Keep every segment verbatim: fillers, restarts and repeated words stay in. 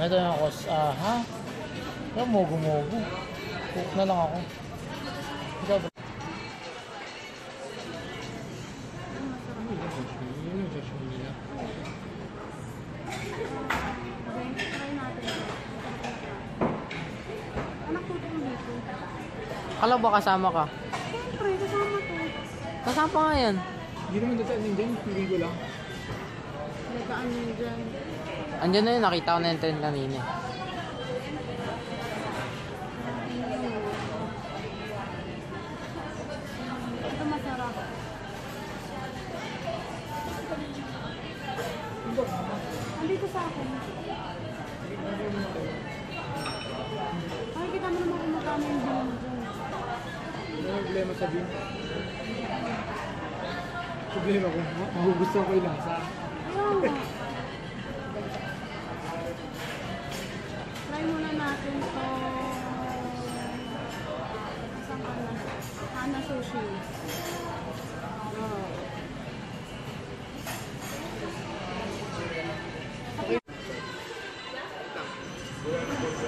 Ito yung ako sa, uh, ha? Pero mogo-mogo. Cook na lang ako. Ikaw ba? Akala ba kasama ka? Siyempre, kasama ko. Kasama nga yan. Hindi naman dataan yun dyan, hindi ko lang. Dataan yun dyan. Andyan na yun, nakita ko na yung trend kanina. Ito masarap. Andito sa akin. Pakikita mo naman kung magkano yung dyan dyan. Ang problema sabihin. Problema ko, magugustuhan ko yung lasa. Ayaw mo. Try muna natin ito. Isang kana. Hana sushi.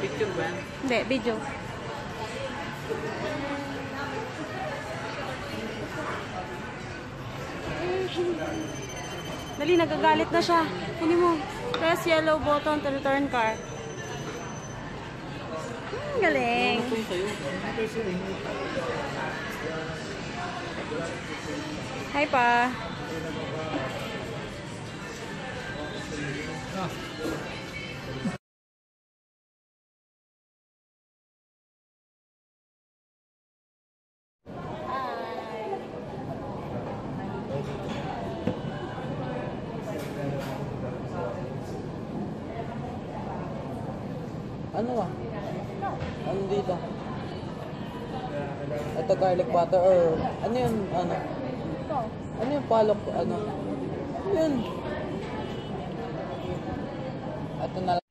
Picture ba? Hindi, video. Dali, nagagalit na siya. Hindi mo. Press yellow button to return car. Hmm, galing. Hi pa. Ano ah? Ano dito? Ito garlic butter or ano yun? Ano? Ano yung palok? Ano? Yun. Ito na lang.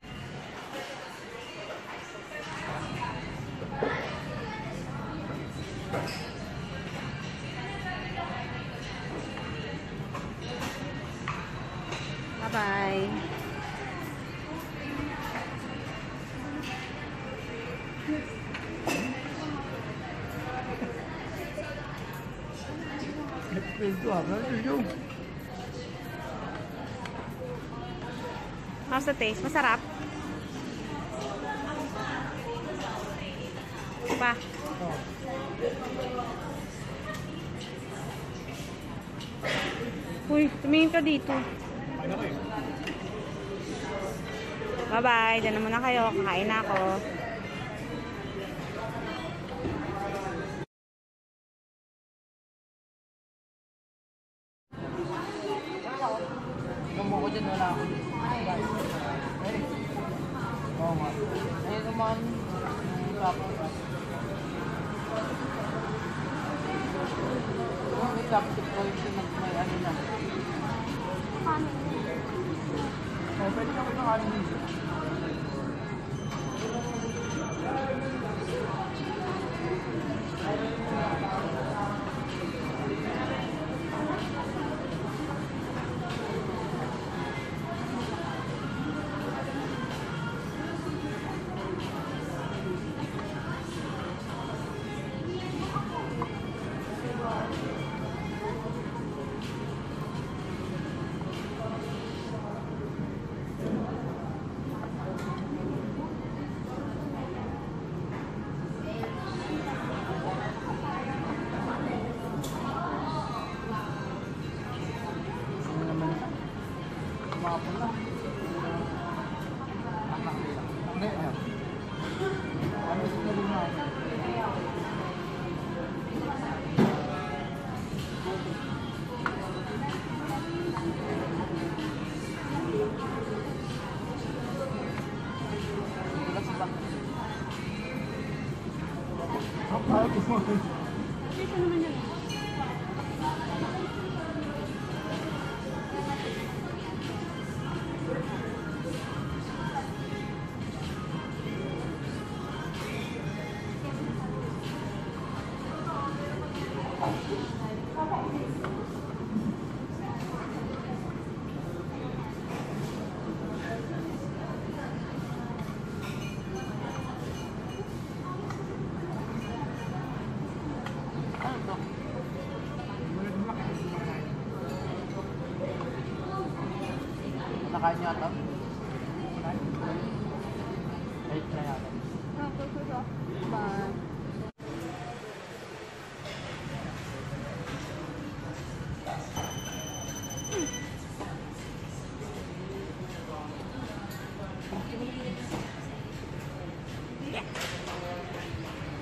Bye-bye. How's the taste? Masarap? Pa? Oh. Uy, tumingin ka dito. Bye-bye. Diyan na muna kayo. Kakain na ako. Nakain niya ata? Late na yata. Bye.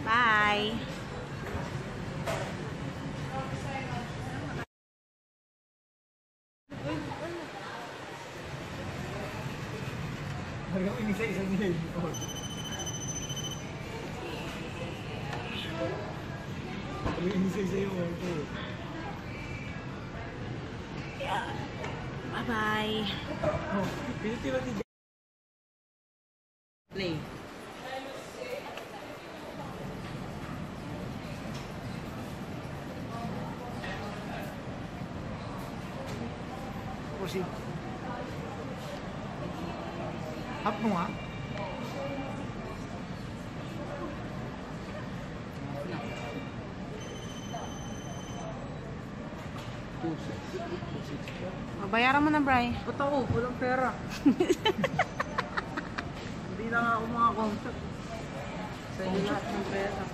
Bye. Parang inisa-isa nila yung before. Parang inisa-isa yung order. Bye-bye! Oh, pinitira ni Jack. Play. Proceed. Hap mo ha? Bayaran mo na, Bri. Puta ko, walang pera. Hindi na nga ako makakontak. Sa inyo lahat ng pera.